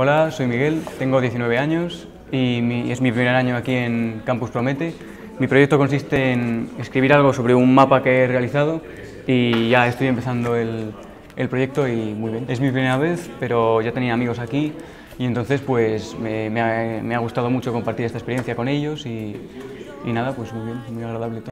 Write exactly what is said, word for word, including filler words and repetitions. Hola, soy Miguel, tengo diecinueve años y mi, es mi primer año aquí en Campus Promete. Mi proyecto consiste en escribir algo sobre un mapa que he realizado y ya estoy empezando el, el proyecto y muy bien. Es mi primera vez, pero ya tenía amigos aquí y entonces pues me, me, ha, me ha gustado mucho compartir esta experiencia con ellos y, y nada, pues muy bien, muy agradable todo.